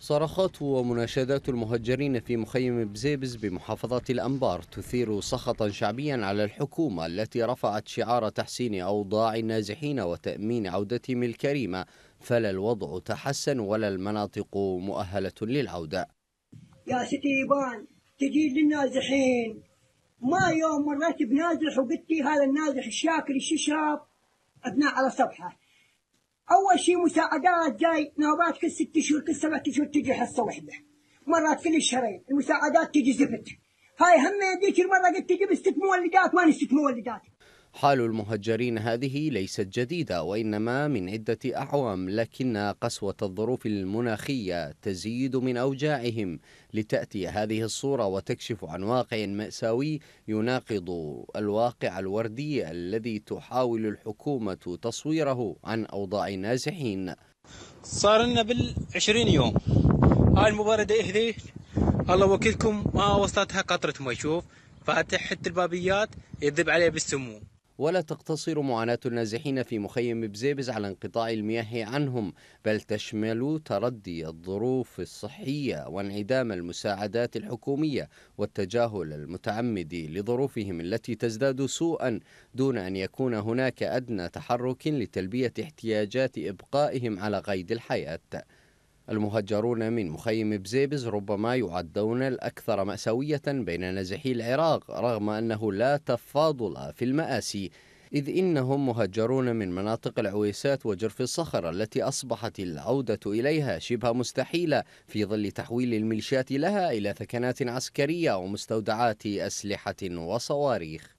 صرخات ومناشدات المهجرين في مخيم بزيبز بمحافظة الأنبار تثير سخطا شعبيا على الحكومة التي رفعت شعار تحسين أوضاع النازحين وتأمين عودتهم الكريمة، فلا الوضع تحسن ولا المناطق مؤهلة للعودة. يا ستيبان تجي للنازحين، ما يوم مريت بنازح وقلتي هذا النازح الشاكر الششاب أبناء على صبحه. أول شيء مساعدات جاي نوبات كل 6 شهور كل 7 شهور تجي حصة واحدة، مرات كل شهرين المساعدات تجي زفت. هاي هم ذيك المرة قلت تجيب 6 مولدات ما نسيت مولدات. حال المهجرين هذه ليست جديدة وإنما من عدة أعوام، لكن قسوة الظروف المناخية تزيد من أوجاعهم لتأتي هذه الصورة وتكشف عن واقع مأساوي يناقض الواقع الوردي الذي تحاول الحكومة تصويره عن أوضاع النازحين. صار لنا بال20 يوم هاي المباردة هذي، الله وكيلكم ما وصلتها قطرة ما يشوف، فاتح البابيات يذب عليه بالسموم. ولا تقتصر معاناة النازحين في مخيم بزيبز على انقطاع المياه عنهم، بل تشمل تردي الظروف الصحية وانعدام المساعدات الحكومية والتجاهل المتعمد لظروفهم التي تزداد سوءا دون أن يكون هناك أدنى تحرك لتلبية احتياجات إبقائهم على قيد الحياة. المهجرون من مخيم بزيبز ربما يعدون الأكثر مأساوية بين نازحي العراق، رغم أنه لا تفاضل في المآسي، إذ إنهم مهجرون من مناطق العويسات وجرف الصخر التي أصبحت العودة إليها شبه مستحيلة في ظل تحويل الميليشيات لها إلى ثكنات عسكرية ومستودعات أسلحة وصواريخ.